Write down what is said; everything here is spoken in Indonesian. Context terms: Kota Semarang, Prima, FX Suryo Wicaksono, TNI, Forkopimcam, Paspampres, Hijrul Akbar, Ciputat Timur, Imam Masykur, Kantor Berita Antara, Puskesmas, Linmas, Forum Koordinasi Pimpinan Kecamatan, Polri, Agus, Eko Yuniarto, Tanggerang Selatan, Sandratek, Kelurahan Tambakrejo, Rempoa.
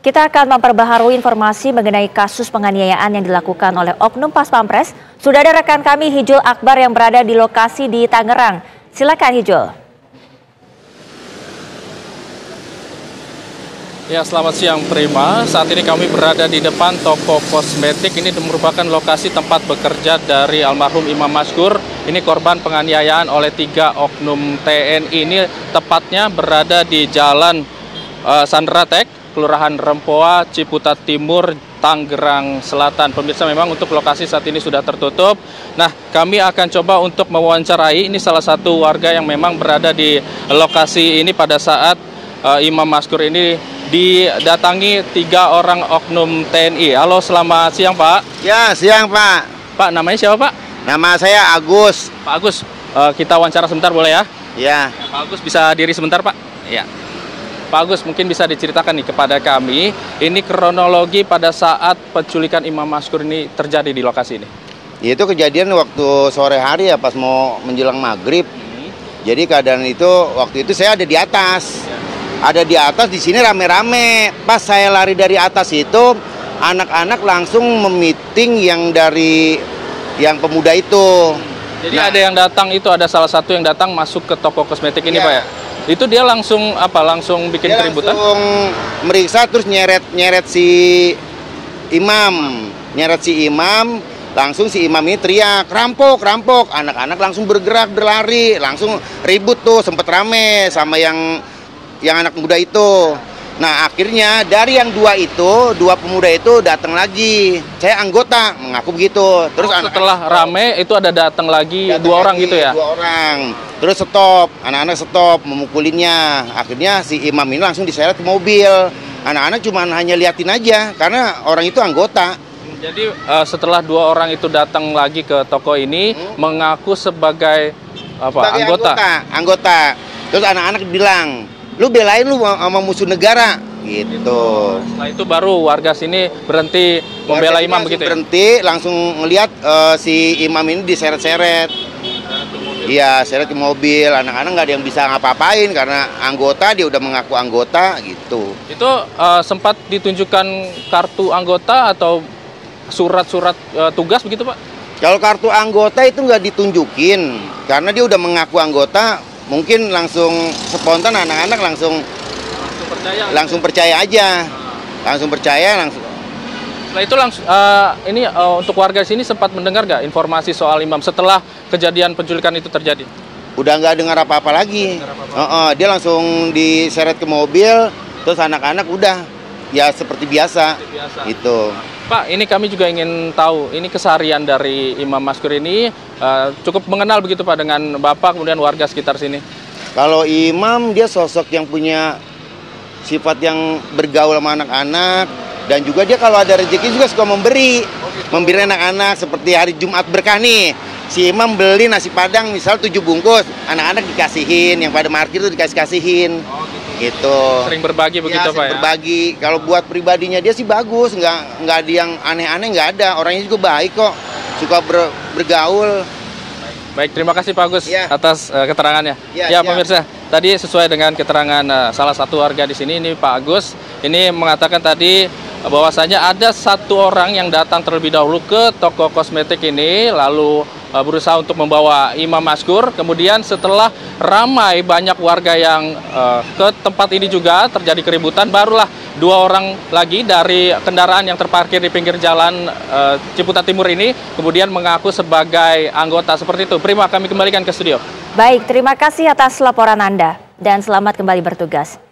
Kita akan memperbaharui informasi mengenai kasus penganiayaan yang dilakukan oleh oknum Paspampres. Sudah ada rekan kami Hijrul Akbar yang berada di lokasi di Tangerang. Silakan Hijrul. Ya, selamat siang Prima. Saat ini kami berada di depan toko kosmetik. Ini merupakan lokasi tempat bekerja dari almarhum Imam Masykur. Ini korban penganiayaan oleh 3 oknum TNI. Ini tepatnya berada di Jalan Sandratek, Kelurahan Rempoa, Ciputat Timur, Tanggerang Selatan. Pemirsa, memang untuk lokasi saat ini sudah tertutup. Nah, kami akan coba untuk mewawancarai ini salah satu warga yang memang berada di lokasi ini pada saat Imam Masykur ini didatangi 3 orang oknum TNI. Halo, selamat siang Pak. Ya, siang Pak. Pak, namanya siapa Pak? Nama saya Agus. Pak Agus, kita wawancara sebentar boleh ya? Ya. Pak Agus bisa diri sebentar Pak? Ya. Pak Agus, mungkin bisa diceritakan nih kepada kami, ini kronologi pada saat penculikan Imam Masykur ini terjadi di lokasi ini? Itu kejadian waktu sore hari ya, pas mau menjelang maghrib. Jadi keadaan itu, waktu itu saya ada di atas. Ada di atas, di sini rame-rame. Pas saya lari dari atas itu, anak-anak langsung memeting yang dari yang pemuda itu. Jadi nah, ada yang datang itu, ada salah satu yang datang masuk ke toko kosmetik ini ya, Pak ya? Itu dia langsung apa? Langsung bikin dia keributan? Langsung meriksa terus nyeret si imam, langsung si imam ini teriak rampok, anak-anak langsung bergerak berlari, langsung ribut tuh, sempet rame sama yang anak muda itu. Nah akhirnya dari yang 2 itu, 2 pemuda itu datang lagi. Saya anggota mengaku begitu. Terus setelah rame itu ada datang lagi 2 orang gitu ya? 2 orang. Terus stop, anak-anak stop memukulinya. Akhirnya si imam ini langsung diseret ke mobil. Anak-anak cuma hanya liatin aja karena orang itu anggota. Jadi setelah 2 orang itu datang lagi ke toko ini mengaku sebagai apa? Sebagai anggota. Terus anak-anak bilang, "Lu belain lu sama musuh negara." Gitu. Setelah itu baru warga sini berhenti membela imam begitu. Berhenti, langsung ngelihat si imam ini diseret-seret. Iya, seret ke mobil. Anak-anak nggak ada yang bisa ngapa-ngapain karena anggota, dia udah mengaku anggota gitu. Itu sempat ditunjukkan kartu anggota atau surat-surat tugas begitu, Pak? Kalau kartu anggota itu nggak ditunjukin karena dia udah mengaku anggota. Mungkin langsung spontan anak-anak langsung percaya aja. Setelah itu langsung untuk warga sini sempat mendengar nggak informasi soal imam setelah kejadian penculikan itu terjadi? Udah nggak dengar apa-apa lagi. Dia langsung diseret ke mobil, terus anak-anak udah ya seperti biasa. Itu. Pak, ini kami juga ingin tahu, ini keseharian dari Imam Masykur ini cukup mengenal begitu Pak dengan Bapak kemudian warga sekitar sini. Kalau Imam dia sosok yang punya sifat yang bergaul sama anak-anak dan juga dia kalau ada rezeki juga suka memberi. Memberi anak-anak seperti hari Jumat berkah nih. Si Imam beli nasi padang misal 7 bungkus, anak-anak dikasihin, yang pada markir itu dikasih-kasihin. Gitu. Sering berbagi begitu ya, Pak ya? Berbagi. Kalau buat pribadinya dia sih bagus, nggak ada yang aneh-aneh, nggak ada. Orangnya juga baik kok, suka bergaul. Baik, terima kasih Pak Agus ya, atas keterangannya. Ya, pemirsa, tadi sesuai dengan keterangan salah satu warga di sini, ini Pak Agus, ini mengatakan tadi bahwasanya ada 1 orang yang datang terlebih dahulu ke toko kosmetik ini, lalu berusaha untuk membawa Imam Masykur. Kemudian setelah ramai banyak warga yang ke tempat ini juga terjadi keributan, barulah 2 orang lagi dari kendaraan yang terparkir di pinggir jalan Ciputat Timur ini kemudian mengaku sebagai anggota seperti itu. Prima, kami kembalikan ke studio. Baik, terima kasih atas laporan Anda dan selamat kembali bertugas.